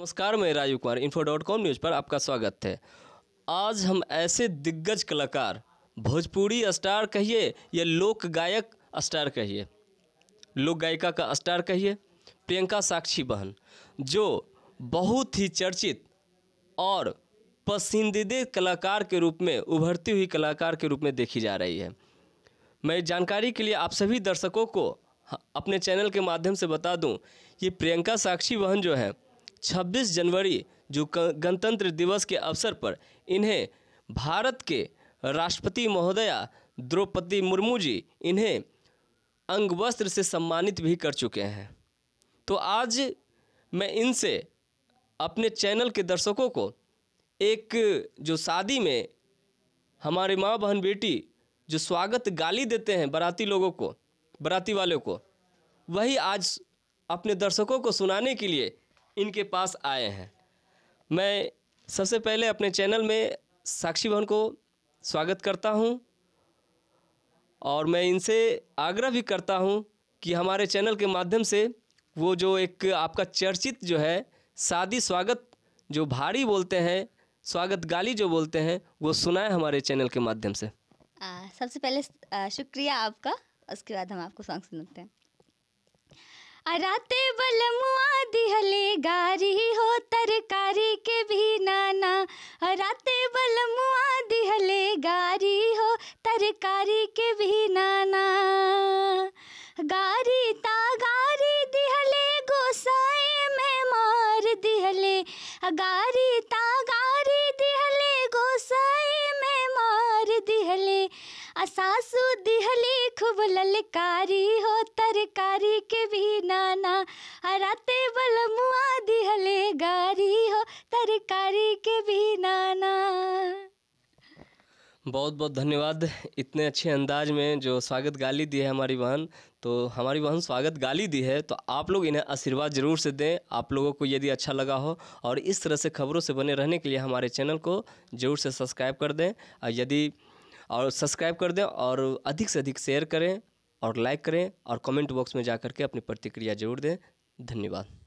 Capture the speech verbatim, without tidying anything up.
नमस्कार, मैं Rajiv Kumar, info dot com news पर आपका स्वागत है। आज हम ऐसे दिग्गज कलाकार, भोजपुरी स्टार कहिए या लोक गायक स्टार कहिए, लोक गायिका का स्टार कहिए, प्रियंका साक्षी बहन, जो बहुत ही चर्चित और पसंदीदा कलाकार के रूप में, उभरती हुई कलाकार के रूप में देखी जा रही है। मैं जानकारी के लिए आप सभी दर्शकों को अपने चैनल के माध्यम से बता दूं, ये प्रियंका साक्षी बहन जो है छब्बीस जनवरी, जो गणतंत्र दिवस के अवसर पर इन्हें भारत के राष्ट्रपति महोदया द्रौपदी मुर्मू जी इन्हें अंगवस्त्र से सम्मानित भी कर चुके हैं। तो आज मैं इनसे अपने चैनल के दर्शकों को एक जो शादी में हमारे माँ बहन बेटी जो स्वागत गाली देते हैं बाराती लोगों को, बाराती वालों को, वही आज अपने दर्शकों को सुनाने के लिए इनके पास आए हैं। मैं सबसे पहले अपने चैनल में साक्षी बहन को स्वागत करता हूं और मैं इनसे आग्रह भी करता हूं कि हमारे चैनल के माध्यम से वो जो एक आपका चर्चित जो है शादी स्वागत जो भारी बोलते हैं, स्वागत गाली जो बोलते हैं, वो सुनाए हमारे चैनल के माध्यम से। आ, सबसे पहले आ, शुक्रिया आपका। उसके बाद हम आपको सॉन्ग सुनते हैं। अराते बलमुआ दिहले गारी हो तरकारी के भी नाना, अराते बलमुआ दिहले गारी हो तरकारी के भी नाना, गारी ता गारी दिहले गोसाए में मार दिहले, गारी ता गारी दिहले गोसाए में मार दिहले, सासू दिहले खूब ललकारी हो तरकारी के भी नाना, राते बलमुआ दिहले गारी हो तरकारी के भी नाना। बहुत बहुत धन्यवाद इतने अच्छे अंदाज में जो स्वागत गाली दी है हमारी बहन। तो हमारी बहन स्वागत गाली दी है, तो आप लोग इन्हें आशीर्वाद ज़रूर से दें। आप लोगों को यदि अच्छा लगा हो, और इस तरह से खबरों से बने रहने के लिए हमारे चैनल को ज़रूर से सब्सक्राइब कर दें, और यदि और सब्सक्राइब कर दें और अधिक से अधिक शेयर करें और लाइक करें और कमेंट बॉक्स में जा करके अपनी प्रतिक्रिया जरूर दें। धन्यवाद।